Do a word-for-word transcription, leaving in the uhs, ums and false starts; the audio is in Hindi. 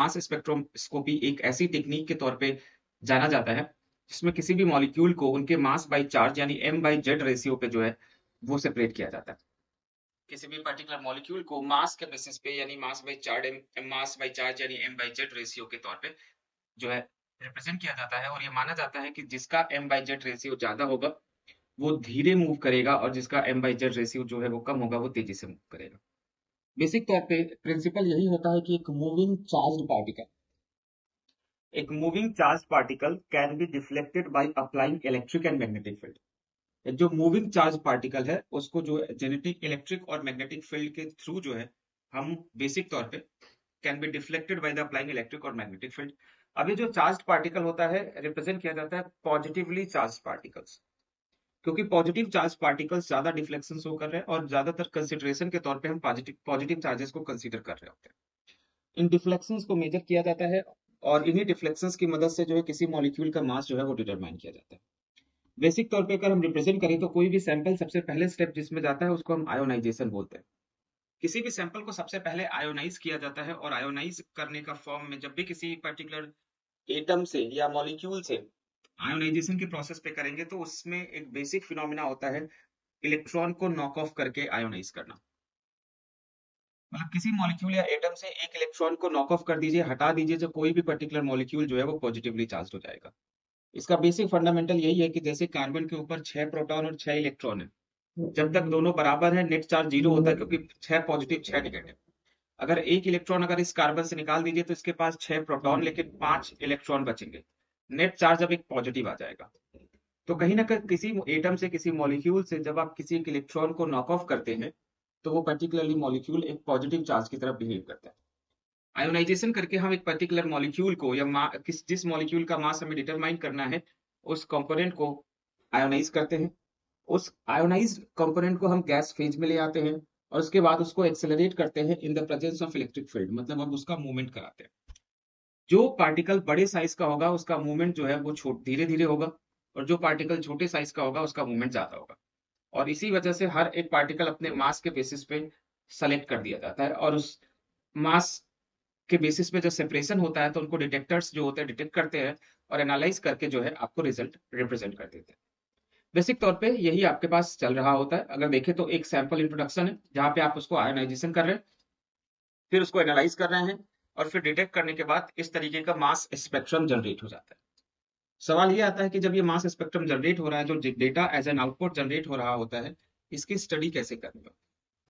मास स्पेक्ट्रोस्कोपी एक ऐसी तकनीक के तौर पे जाना जाता है जिसमें किसी भी मॉलिक्यूल को उनके मास बाई चार्ज यानी एम बाई जेड रेशियो पे जो है वो सेपरेट किया जाता है। किसी भी पर्टिकुलर मॉलिक्यूल को मास के बेसिस पे यानी mass by charge M mass by charge यानी एम बाई जेड रेशियो के तौर पे जो है रिप्रेजेंट किया जाता है। और ये माना जाता है कि जिसका एम बाई जेड रेशियो ज्यादा होगा वो धीरे मूव करेगा और जिसका एम बाई जेड रेशियो जो है वो कम होगा वो तेजी से मूव करेगा। बेसिक तौर पे प्रिंसिपल यही होता है कि एक मूविंग चार्ज्ड पार्टिकल एक moving charged particle can be deflected by applying electric and magnetic field. जो मूविंग चार्ज पार्टिकल है उसको जो जेनेटिक इलेक्ट्रिक और मैग्नेटिक फील्ड के थ्रू जो है हम बेसिक तौर पे can be deflected by the applying electric और मैग्नेटिक फील्ड। अभी जो चार्ज पार्टिकल होता है रिप्रेजेंट किया जाता है पॉजिटिवली चार्ज पार्टिकल्स, क्योंकि पॉजिटिव चार्ज पार्टिकल्स ज्यादा डिफ्लेक्शन शो कर रहे हैं और ज्यादातर कंसीडरेशन के तौर पे हम पॉजिटिव पॉजिटिव चार्जेस को कंसीडर कर रहे होते हैं। इन डिफ्लेक्शंस को मेजर किया जाता है और इन्हीं डिफ्लेक्शंस की मदद से जो है किसी मॉलिक्यूल का मास जो है वो डिटरमाइन किया जाता है। बेसिक तौर पे अगर हम रिप्रेजेंट करें तो कोई भी सैंपल सबसे पहले स्टेप जिसमें जाता है उसको हम आयोनाइजेशन बोलते हैं। किसी भी सैंपल को सबसे पहले आयोनाइज किया जाता है और आयोनाइज करने का फॉर्म में जब भी किसी पर्टिकुलर एटम से या मॉलिक्यूल से आयोनाइजेशन के प्रोसेस पे करेंगे तो उसमें एक बेसिक फिनोमिना होता है इलेक्ट्रॉन को नॉक ऑफ करके आयोनाइज करना। मतलब किसी मॉलिक्यूल या एटम से एक इलेक्ट्रॉन को नॉक ऑफ कर दीजिए, हटा दीजिए, जो कोई भी पर्टिकुलर मॉलिक्यूल जो है वो पॉजिटिवली चार्ज हो जाएगा। इसका बेसिक फंडामेंटल यही है कि जैसे कार्बन के ऊपर छह प्रोटॉन और छह इलेक्ट्रॉन है, जब तक दोनों बराबर है नेट चार्ज जीरो होता है क्योंकि छह पॉजिटिव छह नेगेटिव। अगर एक इलेक्ट्रॉन अगर इस कार्बन से निकाल दीजिए तो इसके पास छह प्रोटॉन लेकिन पांच इलेक्ट्रॉन बचेंगे, नेट चार्ज अब एक पॉजिटिव आ जाएगा। तो कहीं ना कहीं किसी एटम से किसी मॉलिक्यूल से जब आप किसी एक इलेक्ट्रॉन को नॉक ऑफ करते हैं तो वो पर्टिकुलरली मॉलिक्यूल एक पॉजिटिव चार्ज की तरफ बिहेव करता है। आयोनाइजेशन करके हम एक पर्टिकुलर मॉलिक्यूल को या किस जिस मॉलिक्यूल का मास हमें डिटरमाइन करना है उस कंपोनेंट को आयोनाइज करते हैं। उस आयोनाइज कंपोनेंट को हम गैस फेज में ले आते हैं और उसके बाद उसको एक्सेलरेट करते हैं in the presence of electric field, मतलब हम उसका मूवमेंट कराते हैं। जो पार्टिकल बड़े साइज का होगा उसका मूवमेंट जो है वो छोटे धीरे धीरे होगा और जो पार्टिकल छोटे साइज का होगा उसका मूवमेंट ज्यादा होगा। और इसी वजह से हर एक पार्टिकल अपने मास के बेसिस पे सेलेक्ट कर दिया जाता है और उस मास के बेसिस पे जब सेपरेशन होता है तो उनको डिटेक्टर्स जो होते हैं डिटेक्ट करते हैं और एनालाइज करके जो है आपको रिजल्ट रिप्रेजेंट कर देते हैं। बेसिक तौर पर यही आपके पास चल रहा होता है। अगर देखें तो एक सैंपल इंट्रोडक्शन है जहाँ पे आप उसको आयोनाइजेशन कर रहे हैं, फिर उसको एनालाइज कर रहे हैं और फिर डिटेक्ट करने के बाद इस तरीके का मास स्पेक्ट्रम जनरेट हो जाता है। सवाल ये आता है कि जब ये मास स्पेक्ट्रम जनरेट हो रहा है, जो data as an output generate हो रहा होता है, इसकी स्टडी कैसे करनी है।